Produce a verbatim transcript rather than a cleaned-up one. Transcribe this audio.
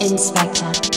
Inspectah.